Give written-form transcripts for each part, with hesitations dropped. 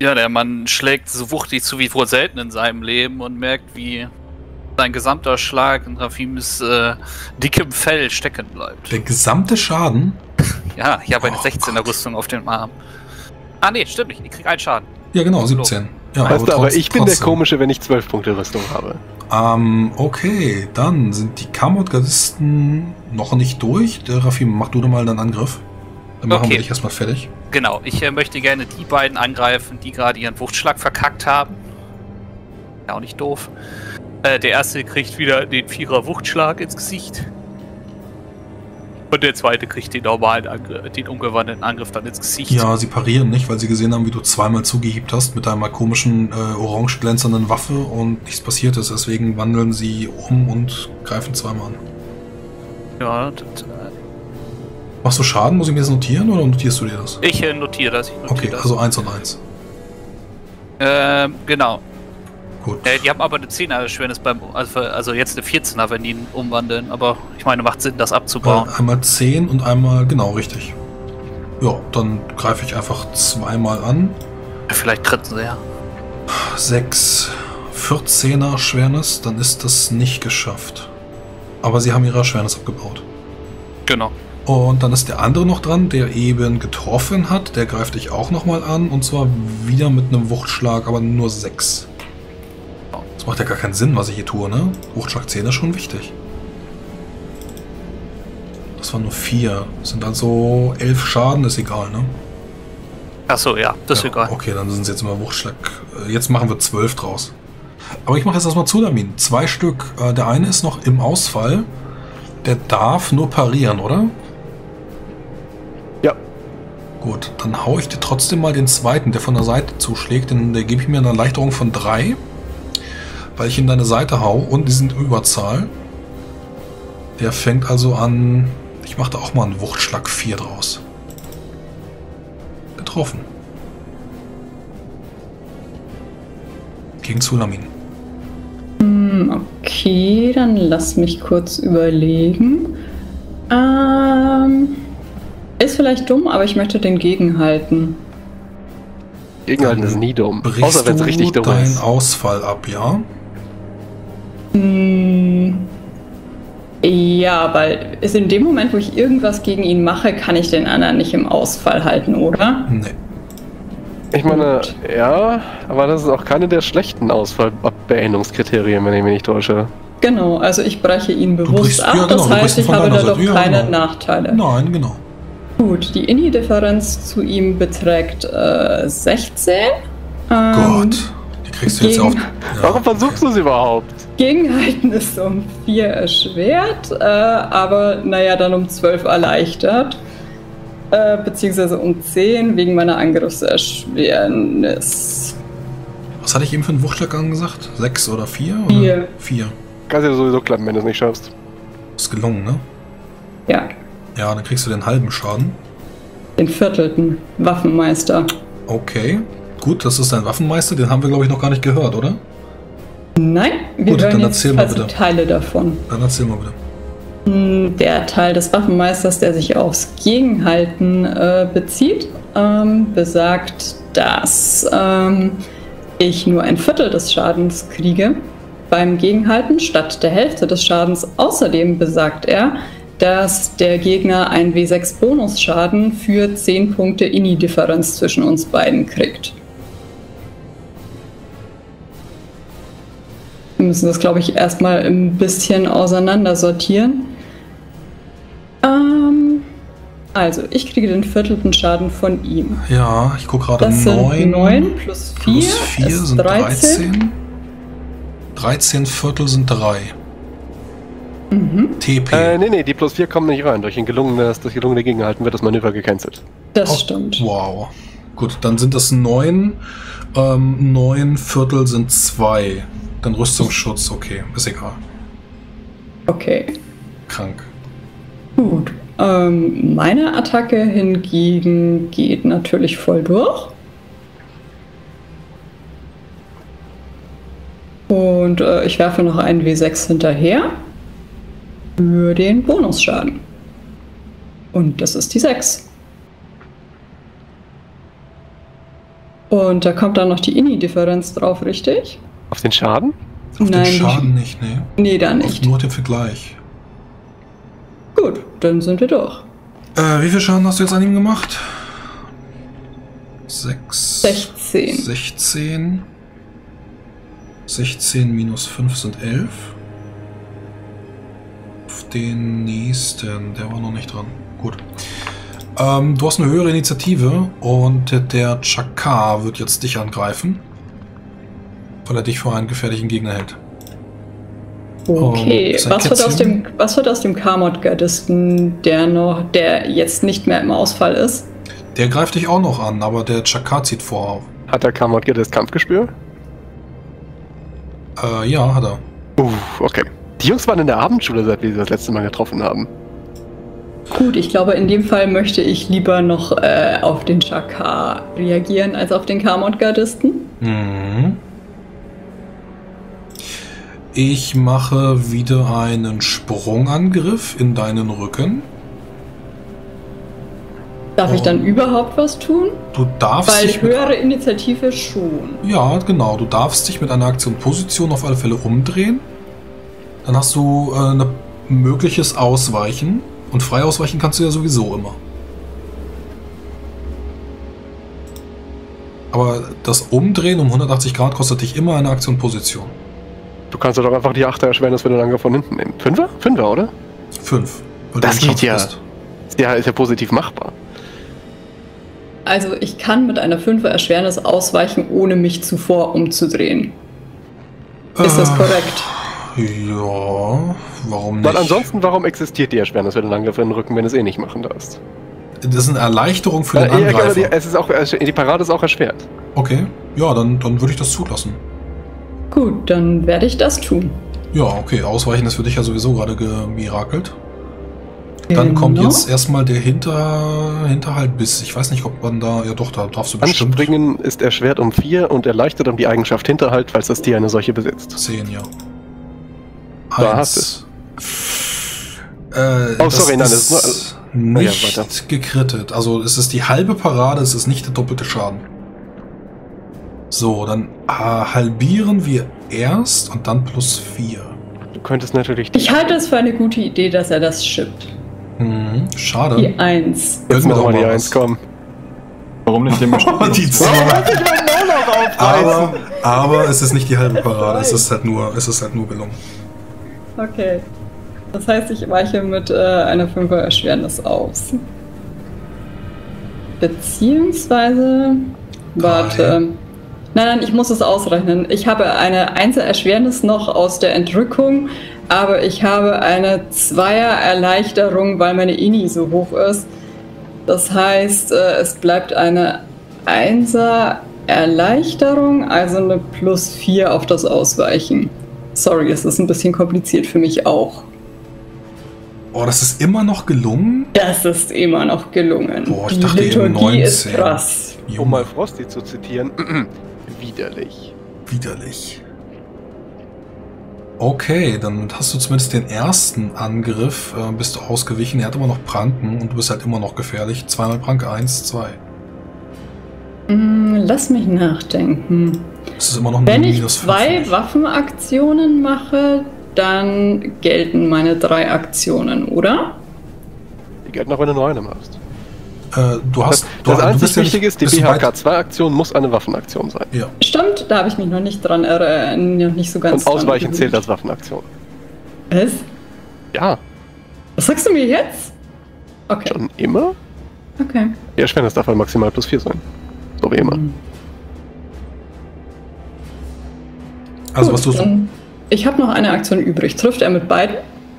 Ja, der Mann schlägt so wuchtig zu wie wohl selten in seinem Leben und merkt, wie sein gesamter Schlag in Rafims dickem Fell stecken bleibt. Der gesamte Schaden? Ja, ich habe eine 16er-Rüstung auf dem Arm. Ah, nee, stimmt nicht. Ich krieg einen Schaden. Ja, genau, 17. Ja, weißt aber, aber ich bin trotzdem der Komische, wenn ich 12 Punkte Rüstung habe. Okay, dann sind die Kamot-Gardisten noch nicht durch. Der Rafim, mach du doch mal deinen Angriff. Dann machen wir dich erstmal fertig. Genau, ich möchte gerne die beiden angreifen, die gerade ihren Wuchtschlag verkackt haben. Ja, auch nicht doof. Der erste kriegt wieder den Vierer-Wuchtschlag ins Gesicht. Und der zweite kriegt den normalen Angriff, den umgewandelten Angriff dann ins Gesicht. Ja, sie parieren nicht, weil sie gesehen haben, wie du zweimal zugehebt hast mit deiner komischen, orange glänzenden Waffe und nichts passiert ist. Deswegen wandeln sie um und greifen zweimal an. Ja, machst du Schaden? Muss ich mir das notieren oder notierst du dir das? Ich notiere das. Okay, also 1 und 1. Genau. Gut. Die haben aber eine 10er-Schwernis beim, also jetzt eine 14er, wenn die ihn umwandeln, aber ich meine, macht Sinn, das abzubauen. Einmal 10 und einmal, genau, richtig. Ja, dann greife ich einfach zweimal an. Vielleicht kritten sie ja. 6, 14er-Schwernis, dann ist das nicht geschafft. Aber sie haben ihre Schwernis abgebaut. Genau. Und dann ist der andere noch dran, der eben getroffen hat, der greift dich auch nochmal an und zwar wieder mit einem Wuchtschlag, aber nur 6. Das macht ja gar keinen Sinn, was ich hier tue, ne? Wuchtschlag 10 ist schon wichtig. Das waren nur 4. Das sind also 11 Schaden, ist egal, ne? Achso, ja, das ist ja egal. Okay, dann sind es jetzt immer Wuchtschlag. Jetzt machen wir 12 draus. Aber ich mache jetzt erstmal Zulamin. 2 Stück. Der eine ist noch im Ausfall. Der darf nur parieren, oder? Ja. Gut, dann haue ich dir trotzdem mal den zweiten, der von der Seite zuschlägt. Denn der gebe ich mir eine Erleichterung von 3. Weil ich in deine Seite hau und die sind Überzahl. Der fängt also an. Ich mache da auch mal einen Wuchtschlag 4 draus. Getroffen. Gegen Zulamin. Okay, dann lass mich kurz überlegen. Ist vielleicht dumm, aber ich möchte den gegenhalten. Gegenhalten ist nie dumm. Außer wenn es richtig dumm ist. Brichst du deinen Ausfall ab, ja? Ja, weil ist in dem Moment, wo ich irgendwas gegen ihn mache, kann ich den anderen nicht im Ausfall halten, oder? Nee. Ich meine, ja, aber das ist auch keine der schlechten Ausfallbeendungskriterien, wenn ich mich nicht täusche. Genau, also ich breche ihn bewusst ab, ja, genau, das heißt, ich habe da doch keine Nachteile. Nein, genau. Gut, die Inni-Differenz zu ihm beträgt 16. Gott. Kriegst du jetzt auf. Ja. Warum versuchst du es überhaupt? Gegenhalten ist um 4 erschwert, aber naja, dann um 12 erleichtert. Beziehungsweise um 10 wegen meiner Angriffserschwernis. Was hatte ich eben für einen Wuchtschlag angesagt? 6 oder 4? 4. 4. Kannst ja sowieso klappen, wenn du es nicht schaffst. Ist gelungen, ne? Ja. Ja, dann kriegst du den halben Schaden. Den viertelten Waffenmeister. Okay. Gut, das ist dein Waffenmeister, den haben wir, glaube ich, noch gar nicht gehört, oder? Nein, wir gut, hören jetzt quasi Teile davon. Dann erzähl mal bitte. Der Teil des Waffenmeisters, der sich aufs Gegenhalten bezieht, besagt, dass ich nur 1/4 des Schadens kriege beim Gegenhalten statt der Hälfte des Schadens. Außerdem besagt er, dass der Gegner einen W6 Bonusschaden für 10 Punkte Inni-Differenz zwischen uns beiden kriegt. Wir müssen das, glaube ich, erstmal ein bisschen auseinander sortieren. Also, ich kriege den viertelten Schaden von ihm. Ja, ich gucke gerade. Das sind 9 plus 4, plus 4 sind 13. 13 Viertel sind 3. Mhm. TP. Nee, die plus 4 kommen nicht rein. Durch das gelungene Gegenhalten wird das Manöver gecancelt. Das stimmt. Wow. Gut, dann sind das 9. 9 Viertel sind 2. Dann Rüstungsschutz, okay, ist egal. Okay. Krank. Gut. Meine Attacke hingegen geht natürlich voll durch. Und ich werfe noch einen W6 hinterher. Für den Bonusschaden. Und das ist die 6. Und da kommt dann noch die Ini-Differenz drauf, richtig? Auf den Schaden? Auf Nein, den Schaden nicht, ne? Nee, da nicht. Auf nur den Vergleich. Gut, dann sind wir durch. Wie viel Schaden hast du jetzt an ihm gemacht? 6. 16. 16. 16 minus 5 sind 11. Auf den nächsten, der war noch nicht dran. Gut. Du hast eine höhere Initiative und der Chakar wird jetzt dich angreifen, weil er dich vor einen gefährlichen Gegner hält. Okay, was wird aus dem Karmod-Gardisten, der jetzt nicht mehr im Ausfall ist? Der greift dich auch noch an, aber der Chakar zieht vor. Hat der Karmod-Gardist Kampfgespür? Ja, hat er. Okay. Die Jungs waren in der Abendschule, seit wir sie das letzte Mal getroffen haben. Gut, ich glaube, in dem Fall möchte ich lieber noch auf den Chakar reagieren, als auf den Karmod-Gardisten. Mhm. Ich mache wieder einen Sprungangriff in deinen Rücken. Darf ich dann überhaupt was tun? Du darfst. Weil ich höhere Initiative schon. Ja, genau. Du darfst dich mit einer Aktion Position auf alle Fälle umdrehen. Dann hast du ein mögliches Ausweichen. Und frei ausweichen kannst du ja sowieso immer. Aber das Umdrehen um 180 Grad kostet dich immer eine Aktion Position. Du kannst ja doch einfach die 8er erschweren, dass wir den Angriff von hinten nehmen. 5er? 5er, oder? 5. Das geht ja. Ja, ist ja positiv machbar. Also ich kann mit einer 5er Erschwernis ausweichen, ohne mich zuvor umzudrehen. Ist das korrekt? Ja, warum nicht? Weil ansonsten, warum existiert die Erschwernis, wenn du einen Angriff in den Rücken, wenn du es eh nicht machen darfst? Das ist eine Erleichterung für den Angreifer. Die Parade ist auch erschwert. Okay, ja, dann würde ich das zulassen. Gut, dann werde ich das tun. Ja, okay, Ausweichen ist für dich ja sowieso gerade gemirakelt. Dann kommt jetzt erstmal der Hinterhalt bis. Ich weiß nicht, ob man da. Ja, doch, da darfst du bestimmt. Anspringen ist erschwert um 4 und erleichtert um die Eigenschaft Hinterhalt, falls das Tier eine solche besitzt. 10, ja. Da hast es. Oh, sorry, nein, das ist nicht gekrittet. Also, es ist die halbe Parade, es ist nicht der doppelte Schaden. So, dann halbieren wir erst und dann plus 4. Du könntest natürlich. Ich halte es für eine gute Idee, dass er das schippt. Mhm, schade. Die 1. Jetzt machen wir die 1, komm. Warum nicht immer die 2? Aber es ist nicht die halbe Parade, es ist halt nur gelungen. Okay. Das heißt, ich weiche mit einer 5er Erschwernis aus. Beziehungsweise. Warte. Nein, ich muss es ausrechnen. Ich habe eine 1er Erschwernis noch aus der Entrückung, aber ich habe eine 2er Erleichterung, weil meine Ini so hoch ist. Das heißt, es bleibt eine 1er Erleichterung, also eine plus 4 auf das Ausweichen. Sorry, es ist ein bisschen kompliziert für mich auch. Oh, das ist immer noch gelungen? Das ist immer noch gelungen. Boah, ich dachte eben 19. Ist krass. Um mal Frosty zu zitieren, widerlich. Widerlich. Okay, dann hast du zumindest den ersten Angriff, bist du ausgewichen. Er hat immer noch Pranken und du bist halt immer noch gefährlich. 2-mal Pranke, 1, 2. Lass mich nachdenken. Das ist immer noch Wenn ich zwei Waffenaktionen mache, dann gelten meine 3 Aktionen, oder? Die gelten auch, wenn du nur eine machst. Das einzig Wichtige ist, die BHK-2-Aktion muss eine Waffenaktion sein. Ja. Stimmt, da habe ich mich noch nicht dran nicht so ganz. Und Ausweichen zählt als Waffenaktion. Was? Ja. Was sagst du mir jetzt? Okay. Schon immer? Okay. Ja, schwer, das darf halt maximal plus 4 sein. So wie immer. Also, gut, was tust du? Ich habe noch eine Aktion übrig. Trifft er mit beiden?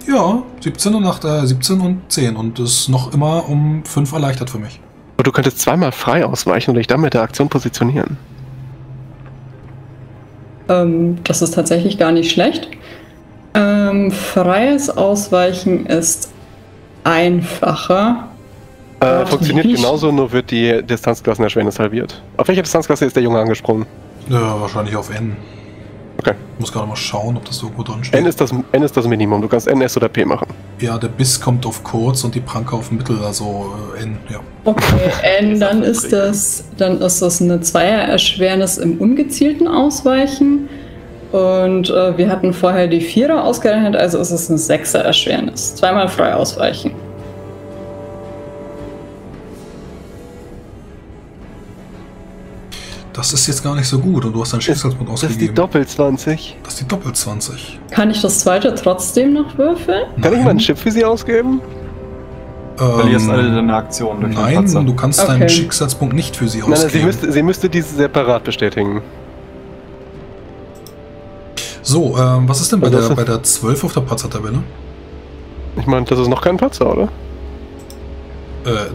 Ja, 17 und 10 und ist noch immer um 5 erleichtert für mich. Und du könntest zweimal frei ausweichen und dich dann mit der Aktion positionieren. Das ist tatsächlich gar nicht schlecht. Freies Ausweichen ist einfacher. Funktioniert genauso, nur wird die Distanzklassenerschwernis halbiert. Auf welcher Distanzklasse ist der Junge angesprungen? Ja, wahrscheinlich auf N. Okay. Ich muss gerade mal schauen, ob das so gut drin steht. N ist das Minimum. Du kannst N, S oder P machen. Ja, der Biss kommt auf kurz und die Pranke auf mittel, also N, ja. Okay, N, dann ist das eine Zweier-Erschwernis im ungezielten Ausweichen. Und wir hatten vorher die Vierer ausgerechnet, also ist es eine Sechser-Erschwernis. Zweimal frei ausweichen. Das ist jetzt gar nicht so gut und du hast deinen Schicksalspunkt ausgegeben. Das ist die Doppel-20. Das ist die Doppel-20. Kann ich das zweite trotzdem noch würfeln? Nein. Kann ich mal einen Chip für sie ausgeben? Verlierst alle deine Aktionen durch den Patzer. Nein, du kannst deinen Schicksalspunkt nicht für sie ausgeben. Nein, sie müsste diese separat bestätigen. So, was ist denn bei der 12 auf der Patzer-Tabelle? Ich meine, das ist noch kein Patzer, oder?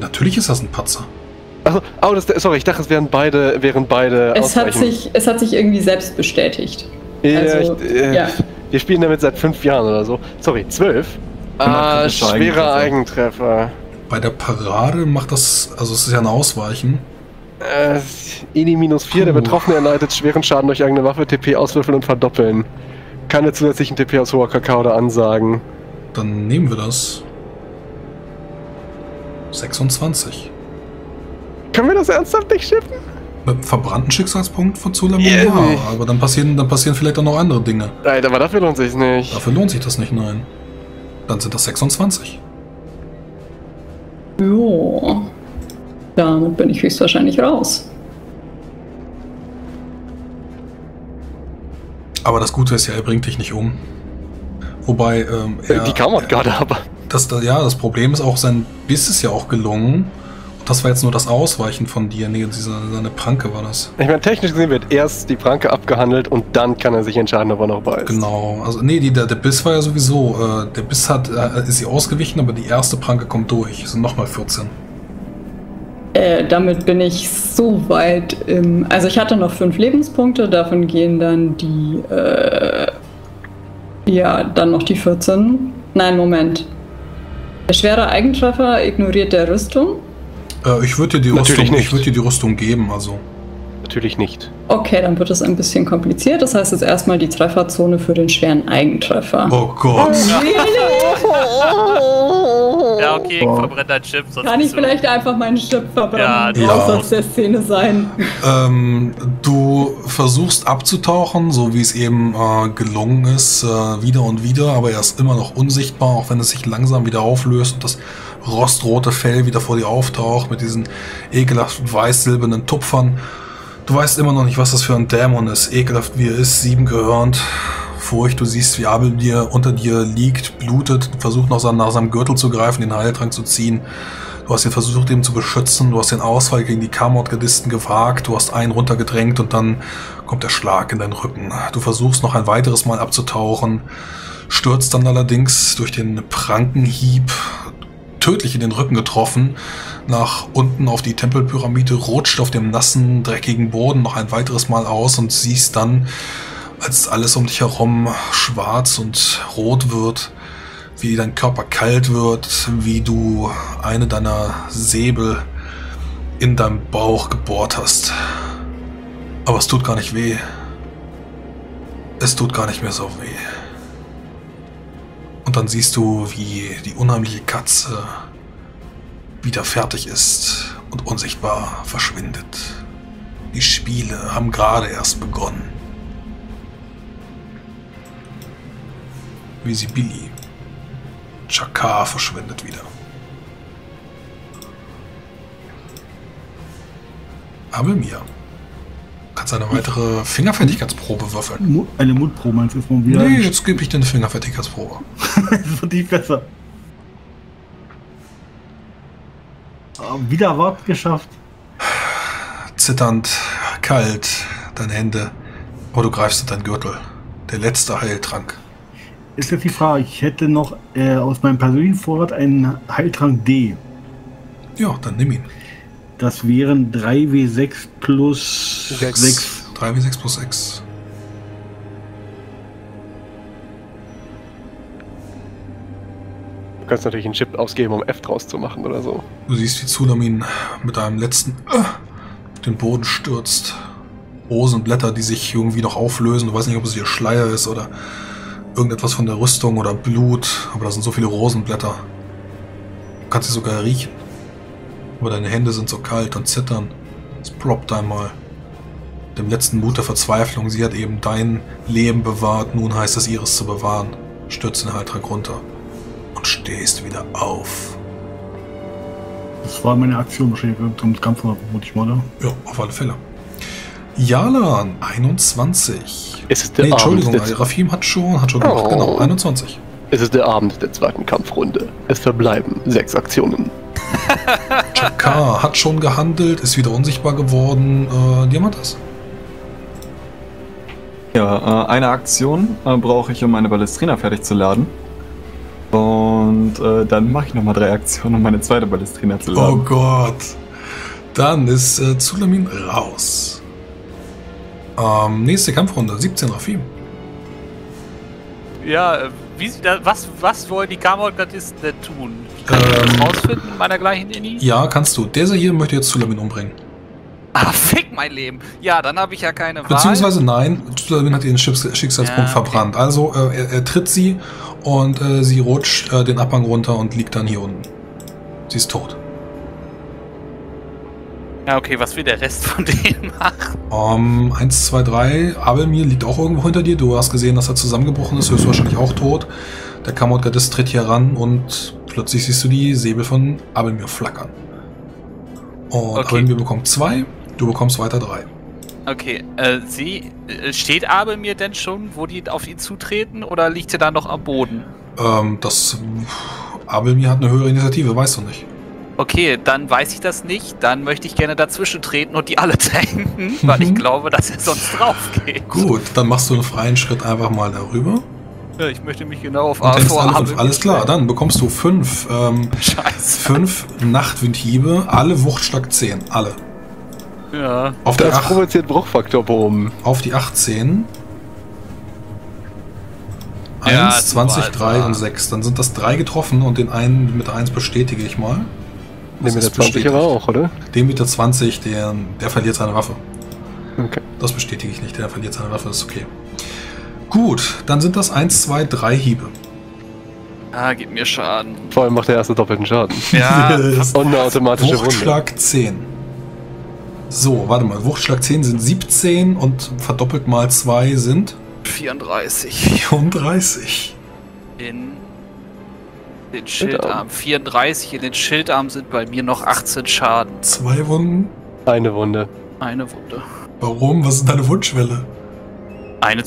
Natürlich ist das ein Patzer. Achso, oh, sorry, ich dachte, es wären beide es hat sich irgendwie selbst bestätigt. Ja, also, ja. Wir spielen damit seit 5 Jahren oder so. Sorry, 12? Ah, schwerer Eigentreffer. Bei der Parade macht das, also es ist ja ein Ausweichen. ED minus 4, der Betroffene erleidet schweren Schaden durch eigene Waffe, TP auswürfeln und verdoppeln. Keine zusätzlichen TP aus hoher KK oder Ansagen. Dann nehmen wir das. 26. Können wir das ernsthaft nicht schippen? Mit einem verbrannten Schicksalspunkt von Zulamin? Yeah. Ja, aber dann passieren vielleicht auch noch andere Dinge. Alter, aber dafür lohnt sich's nicht. Dafür lohnt sich das nicht, nein. Dann sind das 26. Jo. Damit bin ich höchstwahrscheinlich raus. Aber das Gute ist ja, er bringt dich nicht um. Wobei, die kam auch gerade, aber... Das Problem ist auch, sein Biss ist ja auch gelungen. Das war jetzt nur das Ausweichen von dir. Nee, seine Pranke war das. Ich meine, technisch gesehen wird erst die Pranke abgehandelt und dann kann er sich entscheiden, ob er noch beißt. Genau. Also, nee, der Biss war ja sowieso. Der Biss ist sie ausgewichen, aber die erste Pranke kommt durch. Das sind nochmal 14. Damit bin ich so weit im. Also, ich hatte noch 5 Lebenspunkte. Davon gehen dann die. Ja, dann noch die 14. Nein, Moment. Der schwere Eigentreffer ignoriert der Rüstung. Ich würde dir die Rüstung geben, also. Natürlich nicht. Okay, dann wird das ein bisschen kompliziert. Das heißt jetzt erstmal die Trefferzone für den schweren Eigentreffer. Oh Gott. Oh, ja, okay, ich verbrenne einen Chip. Sonst kann ich vielleicht einfach meinen Chip verbrennen? Ja, muss aus der Szene sein. Du versuchst abzutauchen, so wie es eben gelungen ist, wieder und wieder, aber er ist immer noch unsichtbar, auch wenn es sich langsam wieder auflöst und das rostrote Fell wieder vor dir auftaucht mit diesen ekelhaft weiß-silbernen Tupfern. Du weißt immer noch nicht, was das für ein Dämon ist. Ekelhaft wie er ist, 7 gehörnt. Furcht, du siehst, wie Abelmir unter dir liegt, blutet, versucht nach seinem Gürtel zu greifen, den Heiltrank zu ziehen. Du hast ihn versucht, ihn zu beschützen. Du hast den Ausfall gegen die Kamordgardisten gewagt. Du hast einen runtergedrängt und dann kommt der Schlag in deinen Rücken. Du versuchst noch ein weiteres Mal abzutauchen, stürzt dann allerdings durch den Prankenhieb tödlich in den Rücken getroffen, nach unten auf die Tempelpyramide, rutscht auf dem nassen, dreckigen Boden noch ein weiteres Mal aus und siehst dann, als alles um dich herum schwarz und rot wird, wie dein Körper kalt wird, wie du eine deiner Säbel in deinem Bauch gebohrt hast. Aber es tut gar nicht weh. Es tut gar nicht mehr so weh. Und dann siehst du, wie die unheimliche Katze wieder fertig ist und unsichtbar verschwindet. Die Spiele haben gerade erst begonnen. Wie sie Billy. Chakar verschwindet wieder. Abelmir. Kannst eine weitere Fingerfertigkeitsprobe würfeln? Eine Mutprobe meinst du von mir? Nee, jetzt gebe ich dir eine Fingerfertigkeitsprobe. Das wird nicht besser. Wieder Wort geschafft. Zitternd, kalt, deine Hände. Aber du greifst in deinen Gürtel. Der letzte Heiltrank. Ist jetzt die Frage, ich hätte noch aus meinem persönlichen Vorrat einen Heiltrank D. Ja, dann nimm ihn. Das wären 3W6 plus 6. 3W6 plus 6. Du kannst natürlich einen Chip ausgeben, um F draus zu machen oder so. Du siehst, wie Zulamin mit einem letzten den Boden stürzt. Rosenblätter, die sich irgendwie noch auflösen. Du weißt nicht, ob es ihr Schleier ist oder irgendetwas von der Rüstung oder Blut, aber da sind so viele Rosenblätter. Du kannst sie sogar riechen. Aber deine Hände sind so kalt und zittern. Es ploppt einmal. Dem letzten Mut der Verzweiflung, sie hat eben dein Leben bewahrt, nun heißt es ihres zu bewahren. Stürzt den Haltrag runter und stehst wieder auf. Das war meine Aktion, wahrscheinlich im Kampf, vermute ich mal, oder? Ja, auf alle Fälle. Yala, 21. Es ist der Entschuldigung, Rafim hat schon gemacht, genau, 21. Es ist der Abend der zweiten Kampfrunde. Es verbleiben 6 Aktionen. Chakar hat schon gehandelt, ist wieder unsichtbar geworden. Jemand das? Ja, eine Aktion brauche ich, um meine Ballestrina fertig zu laden. Und dann mache ich nochmal 3 Aktionen, um meine zweite Ballestrina zu laden. Oh Gott. Dann ist Zulamin raus. Nächste Kampfrunde, 17 Rafim. Ja, was wollen die Kameragardisten denn tun? Kann ich das rausfinden mit meiner gleichen Inni? Ja, kannst du. Dieser hier möchte jetzt Zulamin umbringen. Ah, fick mein Leben. Ja, dann habe ich ja keine Wahl. Beziehungsweise nein, Zulamin hat ihren Schicksalspunkt verbrannt. Also er tritt sie und sie rutscht den Abhang runter und liegt dann hier unten. Sie ist tot. Ja, okay, was will der Rest von denen machen? 1, 2, 3. Abelmir liegt auch irgendwo hinter dir. Du hast gesehen, dass er zusammengebrochen ist. Höchstwahrscheinlich auch tot. Der Kameragardist tritt hier ran und plötzlich siehst du die Säbel von Abelmir flackern. Und okay. Abelmir bekommt 2, du bekommst weiter 3. Okay, steht Abelmir denn schon, wo die auf ihn zutreten, oder liegt sie da noch am Boden? Abelmir hat eine höhere Initiative, weißt du nicht. Okay, dann weiß ich das nicht, dann möchte ich gerne dazwischen treten und die alle tanken, weil ich glaube, dass er sonst drauf geht. Gut, dann machst du einen freien Schritt einfach mal darüber. Ja, ich möchte mich genau auf A vorhaben. Alles klar, dann bekommst du 5 Nachtwindhiebe, alle Wuchtschlag 10, alle. Ja, auf der 8 provoziert Bruchfaktor oben. Auf die 18. 1, ja, 20, 3 und 6. Dann sind das 3 getroffen und den einen mit der 1 bestätige ich mal. Den mit der 20 aber auch, oder? Den mit der 20, der verliert seine Waffe. Okay. Das bestätige ich nicht, der verliert seine Waffe, ist okay. Gut, dann sind das 1, 2, 3 Hiebe. Ah, gib mir Schaden. Vor allem macht der erste doppelten Schaden. Ja, und eine automatische Wunde. Wuchtschlag 10. So, warte mal. Wuchtschlag 10 sind 17 und verdoppelt mal 2 sind 34. 34. In den Schildarm. 34 in den Schildarm sind bei mir noch 18 Schaden. 2 Wunden? Eine Wunde. Eine Wunde. Warum? Was ist deine Wundschwelle? Eine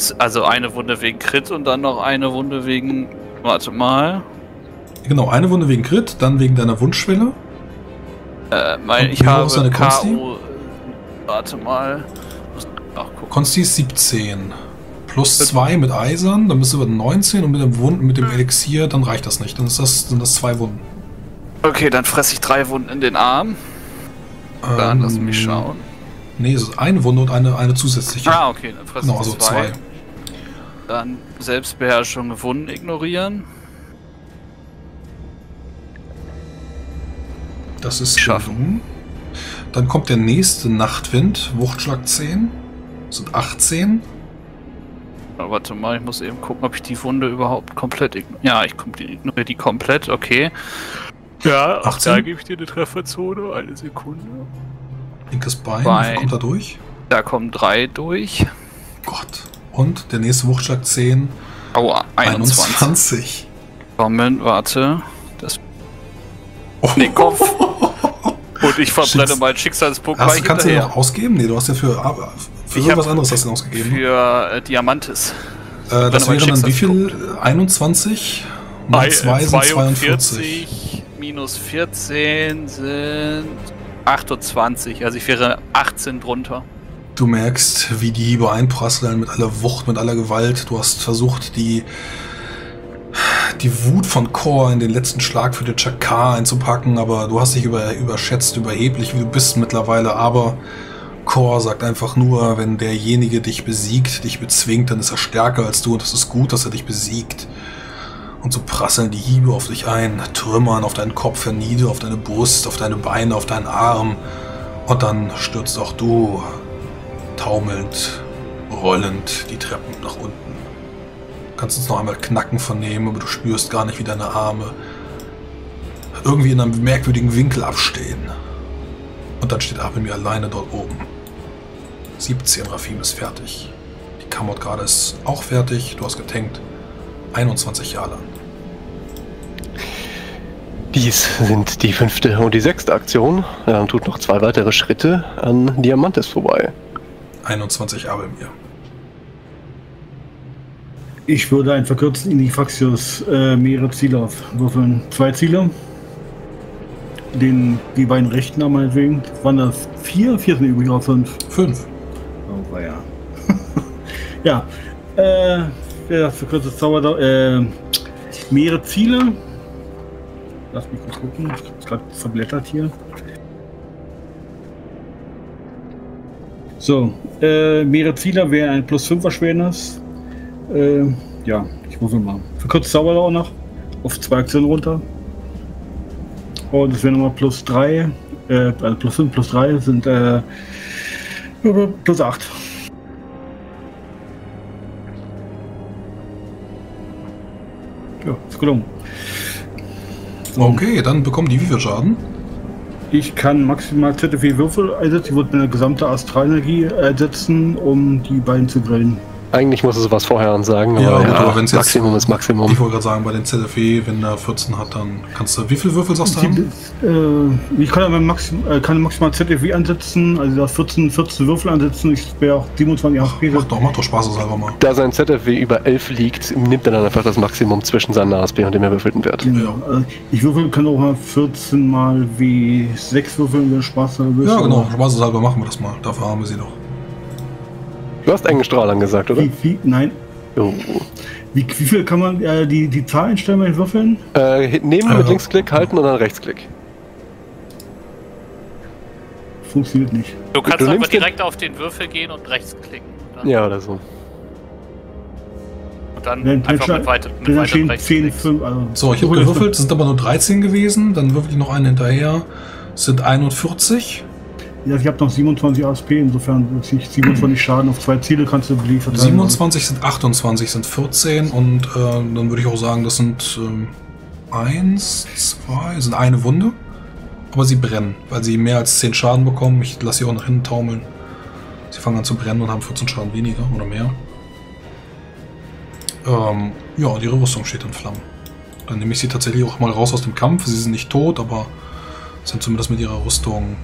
Wunde wegen Crit und dann noch eine Wunde wegen... Warte mal. Genau, eine Wunde wegen Crit, dann wegen deiner Wunschschwelle. Ich habe deine Konsti? Warte mal. Konsti ist 17. Plus 2 mit Eisern, dann bist du bei 19 und mit dem Elixier, dann reicht das nicht. Dann sind das 2 Wunden. Okay, dann fresse ich 3 Wunden in den Arm. Dann lass mich schauen. Nee, es ist eine Wunde und eine zusätzliche. Ah, okay, dann fresse ich also 2. Dann Selbstbeherrschung, Wunden ignorieren. Das ist schaffen. Dann kommt der nächste Nachtwind, Wuchtschlag 10. Das sind 18. Ja, warte mal, ich muss eben gucken, ob ich die Wunde überhaupt komplett ignoriere. Ja, ich ignoriere die komplett, okay. Ja, 18. Da gebe ich dir eine Trefferzone, eine Sekunde. Linkes Bein. Kommt da durch? Da kommen 3 durch. Gott. Und der nächste Wuchtschlag 10. Aua, 21. Moment, warte. Das. Oh. Nee, Kopf. Und ich verbrenne meinen Schicksalspunkt gleich hinterher. Kannst du den noch ausgeben? Nee, du hast ja für irgendwas anderes hast du ausgegeben. Für Diamantes. Das wäre dann wie viel? 21? Mal 2 sind 42. Minus 14 sind 28. Also ich wäre 18 drunter. Du merkst, wie die Hiebe einprasseln mit aller Wucht, mit aller Gewalt. Du hast versucht, die Wut von Kor in den letzten Schlag für den Chakar einzupacken, aber du hast dich überschätzt, überheblich, wie du bist mittlerweile. Aber Kor sagt einfach nur, wenn derjenige dich besiegt, dich bezwingt, dann ist er stärker als du und es ist gut, dass er dich besiegt. Und so prasseln die Hiebe auf dich ein, trümmern auf deinen Kopf hernieder, auf deine Brust, auf deine Beine, auf deinen Arm. Und dann stürzt auch du... taumelnd, rollend die Treppen nach unten. Kannst uns noch einmal Knacken vernehmen, aber du spürst gar nicht, wie deine Arme irgendwie in einem merkwürdigen Winkel abstehen. Und dann steht Abelmir alleine dort oben. 17, Rafim ist fertig. Die Kamot gerade ist auch fertig. Du hast getankt. 21 Jahre lang. Dies sind die 5. und die 6. Aktion. Dann tut noch 2 weitere Schritte an Diamantes vorbei. 21 Abelmir. Ich würde einen verkürzten Indifaxius mehrere Ziele aufwürfeln. 2 Ziele. Die beiden rechten haben meinetwegen. Waren das 4? 4 sind übrigens auch 5. 5. Oh, ja. Ja. Wer das verkürzte Zauber. Mehrere Ziele. Lass mich kurz gucken. Ich hab's gerade verblättert hier. So. Mehrere Ziele wäre ein +5er Schwernis. Ja, ich muss mal. Verkürzt Zauber auch noch. Auf 2 Aktionen runter. Und das wäre nochmal +3. Also +5, +3 sind +8. Ja, ist gelungen. Okay, dann bekommen die wie viel Schaden? Ich kann maximal ZFE Würfel einsetzen. Ich würde meine gesamte Astralenergie einsetzen, um die beiden zu grillen. Eigentlich muss es was vorher ansagen, ja, aber, gut, ja, aber wenn's Maximum jetzt, ist Maximum. Ich wollte gerade sagen, bei den ZFE, wenn er 14 hat, dann kannst du, wie viel Würfel sagst du haben? Ich kann aber maximal ZFE ansetzen, also da 14 Würfel ansetzen, ich wäre auch 27 HP. Mach doch Spaß selber mal. Da sein ZFE über 11 liegt, nimmt er dann einfach das Maximum zwischen seinen ASP und dem erwürfelten Wert. Genau. Ja. Ich kann auch mal 14 mal wie 6 würfeln, wenn Spaß selber ist. Ja genau, Spaß selber machen wir das mal, dafür haben wir sie doch. Du hast einen Strahl angesagt, oder? Nein. Oh. Wie viel kann man die Zahl einstellen bei den Würfeln? Nehmen mit Linksklick, halten und dann Rechtsklick. Funktioniert nicht. Du kannst einfach direkt auf den Würfel gehen und rechtsklicken. Oder? Ja, oder so. Und dann einfach mit weiteren Rechtsklick. Also so, ich habe gewürfelt, es sind aber nur 13 gewesen, dann würfel ich noch einen hinterher, es sind 41. Ja, ich habe noch 27 ASP, insofern wird sich 27 Schaden auf 2 Ziele kannst du beliefert. 27 sind 28, sind 14 und dann würde ich auch sagen, das sind 1, 2, sind eine Wunde. Aber sie brennen, weil sie mehr als 10 Schaden bekommen. Ich lasse sie auch nach hinten taumeln. Sie fangen an zu brennen und haben 14 Schaden weniger oder mehr. Ja, und ihre Rüstung steht in Flammen. Dann nehme ich sie tatsächlich auch mal raus aus dem Kampf. Sie sind nicht tot, aber sind zumindest mit ihrer Rüstung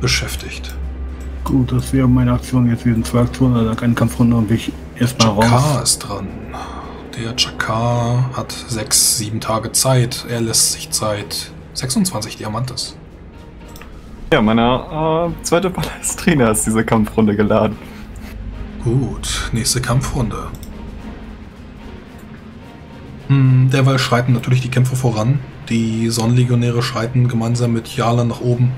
beschäftigt. Gut, das wäre meine Aktion jetzt wieder 2 Aktionen, also keine Kampfrunde und ich erstmal raus. Chakar ist dran. Der Chakar hat 6-7 Tage Zeit. Er lässt sich Zeit. 26 Diamantes. Ja, meine zweite Palestrina ist diese Kampfrunde geladen. Gut, nächste Kampfrunde. Derweil schreiten natürlich die Kämpfe voran. Die Sonnenlegionäre schreiten gemeinsam mit Yala nach oben.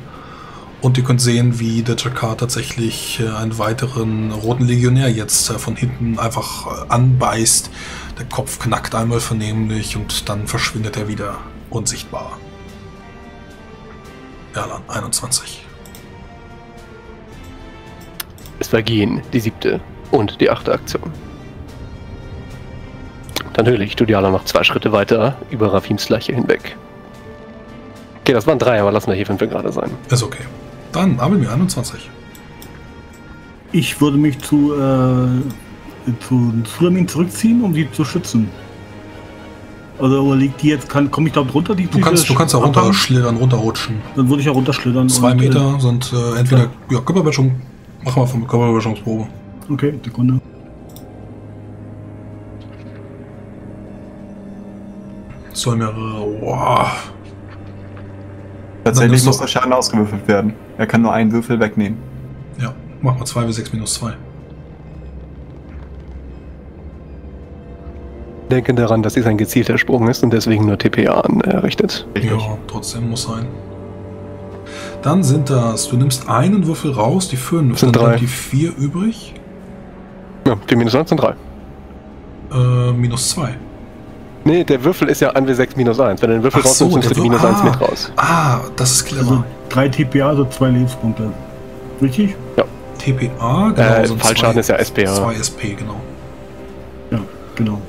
Und ihr könnt sehen, wie der Chakar tatsächlich einen weiteren roten Legionär jetzt von hinten einfach anbeißt. Der Kopf knackt einmal vernehmlich und dann verschwindet er wieder unsichtbar. Erlan, 21. Es vergehen die 7. und die 8. Aktion. Dann höhle ich Studiala noch 2 Schritte weiter über Rafims Leiche hinweg. Okay, das waren 3, aber lassen wir hier 5 gerade sein. Ist okay. Dann Abelmir, 21. Ich würde mich zu Zulamin zurückziehen, um die zu schützen. Also liegt die jetzt, komme ich da runter? Du kannst da runterschlittern, runterrutschen. Dann würde ich ja runterschlittern. 2 Meter sind entweder ja, Körperbeherrschung. Machen wir von Körperbeherrschungsprobe. Okay, Sekunde. Soll mir. Wow. Tatsächlich muss der Schaden ausgewürfelt werden. Er kann nur einen Würfel wegnehmen. Ja, mach mal 2W6 -2. Denke daran, dass dies ein gezielter Sprung ist und deswegen nur TPA anrichtet. Ja, trotzdem muss sein. Dann sind das, du nimmst einen Würfel raus, die 5, sind dann 3. Die 4 übrig. Ja, die -1 sind 3. -2. Nee, der Würfel ist ja an W6 -1. Wenn du den Würfel rausnimmst, nimmst du die -1 mit raus. Ah, das ist clever. Also 3 TPA, also 2 Lebenspunkte. Richtig? Ja. TPA, genau. Fallschaden ist ja SPA. 2 SP, genau. Ja. Genau.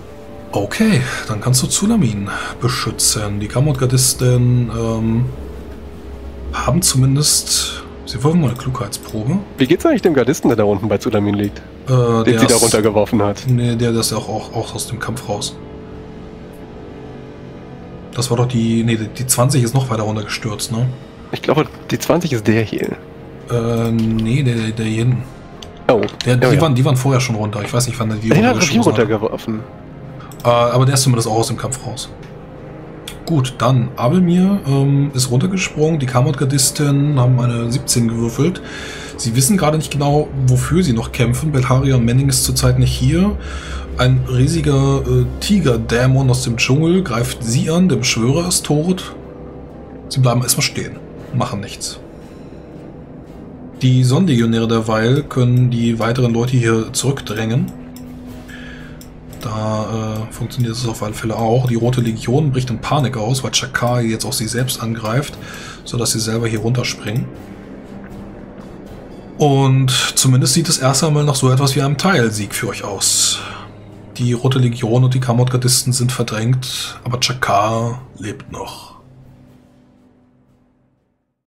Okay, dann kannst du Zulamin beschützen. Die Kammerdgardisten haben zumindest... Sie wollen mal eine Klugheitsprobe. Wie geht's eigentlich dem Gardisten, der da unten bei Zulamin liegt? Den sie da runtergeworfen hat. Nee, der ist ja auch aus dem Kampf raus. Das war doch die... Nee, die 20 ist noch weiter runtergestürzt, ne? Ich glaube, die 20 ist der hier. Nee, der hier hinten. Oh. Die waren vorher schon runter. Ich weiß nicht, wann der die runtergeworfen hat. Aber der ist zumindest auch aus dem Kampf raus. Gut, dann Abelmir ist runtergesprungen. Die Kammerdgardisten haben eine 17 gewürfelt. Sie wissen gerade nicht genau, wofür sie noch kämpfen. Belharia und Manning ist zurzeit nicht hier. Ein riesiger Tiger-Dämon aus dem Dschungel greift sie an. Der Beschwörer ist tot. Sie bleiben erstmal stehen, machen nichts. Die Sonnenlegionäre derweil können die weiteren Leute hier zurückdrängen. Da funktioniert es auf alle Fälle auch. Die Rote Legion bricht in Panik aus, weil Chakar jetzt auch sie selbst angreift, sodass sie selber hier runterspringen. Und zumindest sieht es erst einmal noch so etwas wie einem Teilsieg für euch aus. Die Rote Legion und die Kammerdgardisten sind verdrängt, aber Chakar lebt noch.